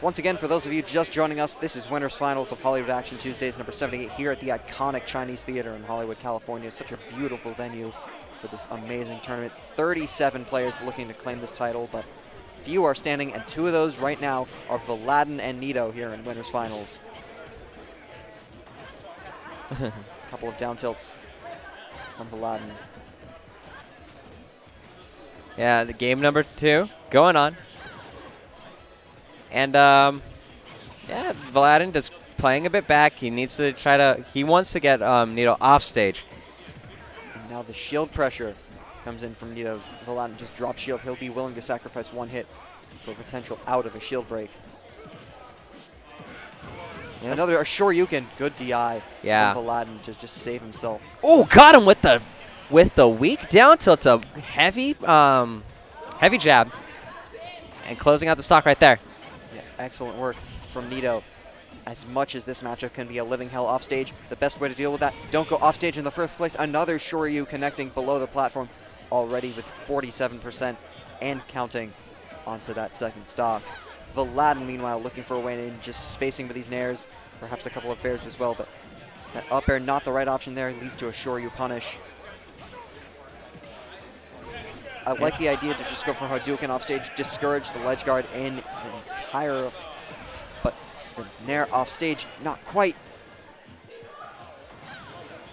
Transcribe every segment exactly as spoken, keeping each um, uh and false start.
Once again, for those of you just joining us, this is winner's finals of Hollywood Action Tuesdays number seventy-eight here at the iconic Chinese Theater in Hollywood, California. Such a beautiful venue for this amazing tournament. thirty-seven players looking to claim this title, but few are standing, and two of those right now are Vuhladdin and Nito here in winner's finals. A couple of down tilts from Vuhladdin. Yeah, the game number two going on. And, um, yeah, Vuhladdin just playing a bit back. He needs to try to, he wants to get um, Nito off stage. And now the shield pressure comes in from Nito. Vuhladdin just drops shield. He'll be willing to sacrifice one hit for a potential out of a shield break. Yep. Another, sure you can. Good D I yeah. from Vuhladdin to just save himself. Oh, got him with the, with the weak down tilt. A heavy, um, heavy jab. And closing out the stock right there. Excellent work from Nito. As much as this matchup can be a living hell offstage, the best way to deal with that, don't go offstage in the first place. Another Shoryu connecting below the platform, already with forty-seven percent and counting onto that second stock. Vuhladdin, meanwhile, looking for a way in, just spacing with these nairs, perhaps a couple of fairs as well, but that up air, not the right option there, leads to a Shoryu punish. I like the idea to just go for Hadouken offstage, discourage the ledge guard in entire, but the Nair offstage, not quite.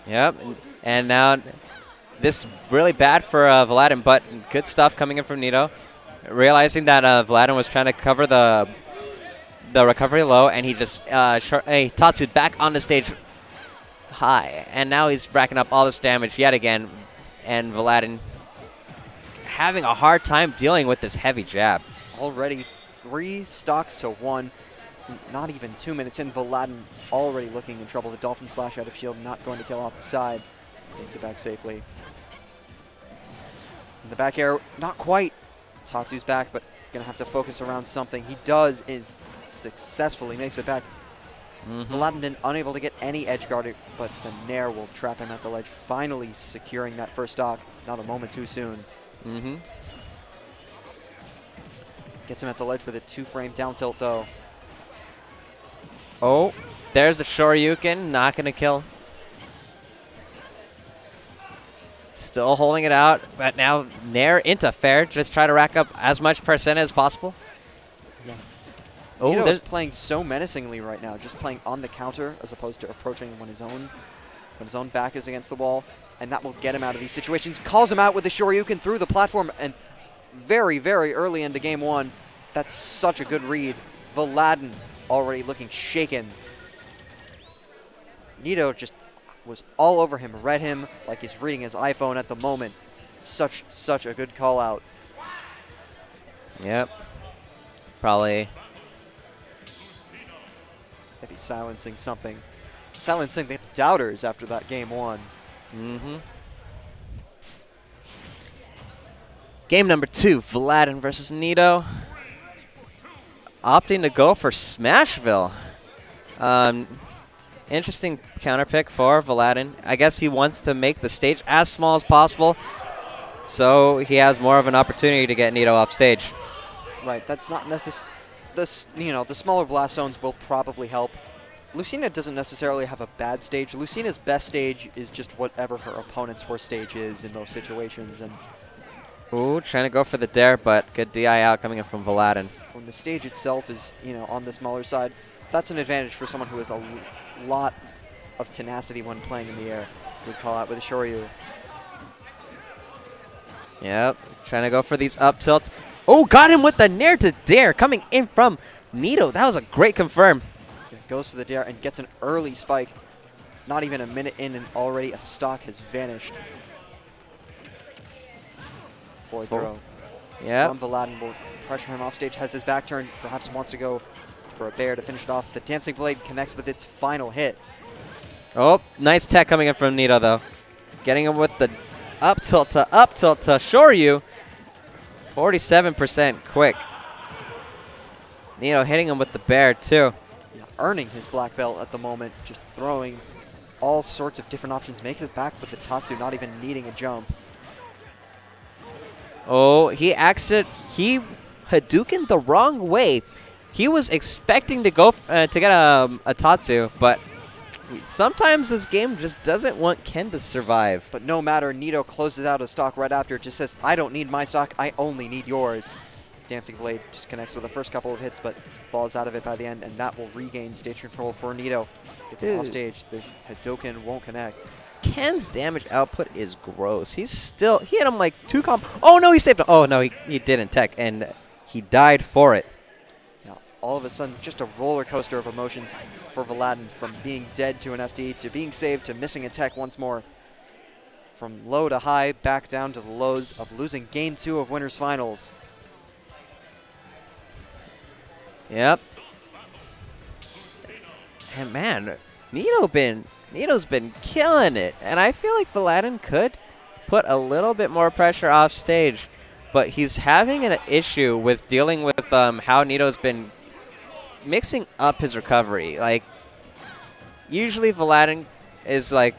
Yep, and, and now this really bad for uh, Vuhladdin, but good stuff coming in from Nito. Realizing that uh, Vuhladdin was trying to cover the the recovery low, and he just uh, hey, Tatsu'd back on the stage high, and now he's racking up all this damage yet again, and Vuhladdin having a hard time dealing with this heavy jab. Already three stocks to one, not even two minutes in. Vuhladdin already looking in trouble. The Dolphin Slash out of shield, not going to kill off the side. Takes it back safely. In the back air, not quite. Tatsu's back, but going to have to focus around something. He does, is successfully makes it back. Mm-hmm. Vuhladdin unable to get any edge guarded, but the Nair will trap him at the ledge, finally securing that first stock, not a moment too soon. Mm-hmm. Gets him at the ledge with a two-frame down tilt, though. Oh, there's the Shoryuken. Not going to kill. Still holding it out, but now Nair into fair. Just try to rack up as much percent as possible. Yeah. Oh, you know, there's playing so menacingly right now, just playing on the counter as opposed to approaching when his own when his own back is against the wall. And that will get him out of these situations. Calls him out with the Shoryuken through the platform, and very, very early into game one. That's such a good read. Vuhladdin already looking shaken. Nito just was all over him, read him like he's reading his iPhone at the moment. Such, such a good call out. Yep. Probably. Maybe silencing something. Silencing the doubters after that game one. Mm-hmm. Game number two, Vuhladdin versus Nito. Opting to go for Smashville. Um, interesting counter pick for Vuhladdin. I guess he wants to make the stage as small as possible, so he has more of an opportunity to get Nito off stage. Right. That's not necessary. This, you know, the smaller blast zones will probably help. Lucina doesn't necessarily have a bad stage. Lucina's best stage is just whatever her opponent's worst stage is in most situations. And ooh, trying to go for the dare, but good D I out coming in from Vuhladdin. When the stage itself is, you know, on the smaller side, that's an advantage for someone who has a lot of tenacity when playing in the air. Good call out with a Shoryu. Yep, trying to go for these up tilts. Oh, got him with the Nair to dare coming in from Nito. That was a great confirm. Goes for the dare and gets an early spike. Not even a minute in and already a stock has vanished. Forward throw. Yeah. From Vuhladdin will pressure him off stage, has his back turned, perhaps wants to go for a bear to finish it off. The Dancing Blade connects with its final hit. Oh, nice tech coming in from Nito, though. Getting him with the up tilt to up tilt to Shoryu. forty-seven percent quick. Nito hitting him with the bear, too. Earning his black belt at the moment, just throwing all sorts of different options. Makes it back with the Tatsu, not even needing a jump. Oh, he acts it. He Hadouken the wrong way. He was expecting to go uh, to get a, a Tatsu, but sometimes this game just doesn't want Ken to survive. But no matter, Nito closes out his stock right after. It just says, I don't need my stock, I only need yours. Dancing Blade just connects with the first couple of hits, but falls out of it by the end, and that will regain stage control for Nito. Gets it off stage. The Hadouken won't connect. Ken's damage output is gross. He's still, he hit him like two comp. Oh no, he saved him. Oh no, he, he didn't tech, and he died for it. Now, all of a sudden, just a roller coaster of emotions for Vuhladdin, from being dead to an S D, to being saved, to missing a tech once more. From low to high, back down to the lows of losing game two of Winners Finals. Yep. And man, Nito been Nito's been killing it, and I feel like Vuhladdin could put a little bit more pressure off stage, but he's having an issue with dealing with um, how Nito's been mixing up his recovery. Like usually, Vuhladdin is like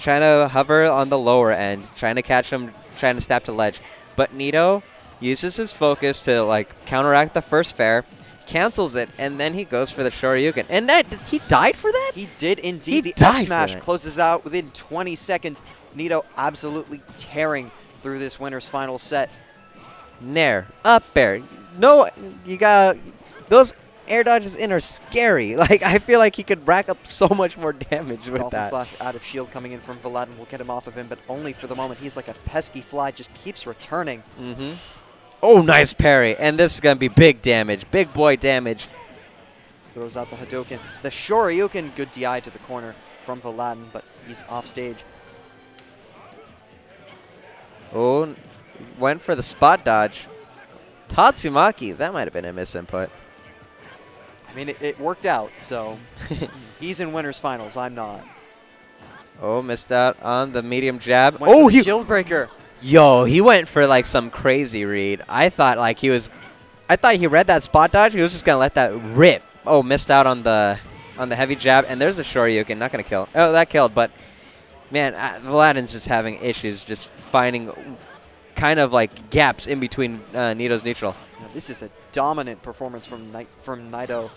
trying to hover on the lower end, trying to catch him, trying to snap to ledge, but Nito uses his focus to like counteract the first fair, cancels it, and then he goes for the Shoryuken. And that he died for that? He did indeed. He the F smash closes out within twenty seconds. Nito absolutely tearing through this Winners Final set. Nair, up air. No, you got those air dodges in are scary. Like I feel like he could rack up so much more damage with Dolphin that. Slash out of shield coming in from Vuhladdin will get him off of him, but only for the moment. He's like a pesky fly, just keeps returning. Mm-hmm. Oh, nice parry, and this is going to be big damage, big boy damage. Throws out the Hadouken. The Shoryuken, good D I to the corner from Vuhladdin, but he's off stage. Oh, went for the spot dodge. Tatsumaki, that might have been a misinput. I mean, it, it worked out, so he's in Winners Finals, I'm not. Oh, missed out on the medium jab. Went oh, he shield breaker. Yo, he went for like some crazy read. I thought like he was, I thought he read that spot dodge. He was just gonna let that rip. Oh, missed out on the, on the heavy jab. And there's a Shoryuken, not gonna kill. Oh, that killed. But man, uh, Vuhladdin's just having issues, just finding kind of like gaps in between uh, Nito's neutral. Now, this is a dominant performance from Ni from Nito.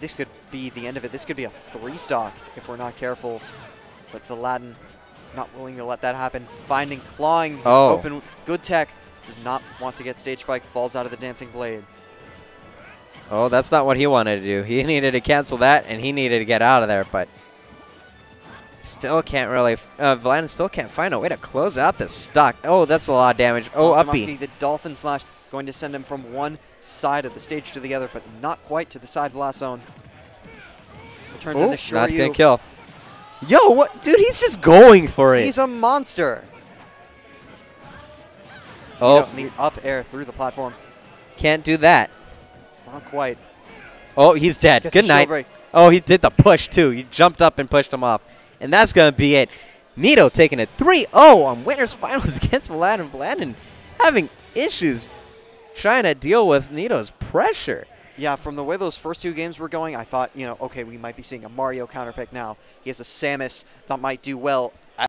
This could be the end of it. This could be a three stock if we're not careful. But Vuhladdin, not willing to let that happen. Finding, clawing, oh. Open. Good tech. Does not want to get stage spike. Falls out of the Dancing Blade. Oh, that's not what he wanted to do. He needed to cancel that, and he needed to get out of there, but still can't really. Uh, Vuhladdin still can't find a way to close out this stock. Oh, that's a lot of damage. Oh, uppy. The Dolphin Slash going to send him from one side of the stage to the other, but not quite to the side blast zone. Returns in the Shoryu. Not going to kill. Yo, what? Dude, he's just going for it. He's a monster. Oh. The up air through the platform. Can't do that. Not quite. Oh, he's dead. Good night. Oh, he did the push, too. He jumped up and pushed him off. And that's going to be it. Nito taking a three oh on Winners Finals against Vuhladdin. Vuhladdin having issues trying to deal with Nito's pressure. Yeah, from the way those first two games were going, I thought, you know, okay, we might be seeing a Mario counterpick now. He has a Samus that might do well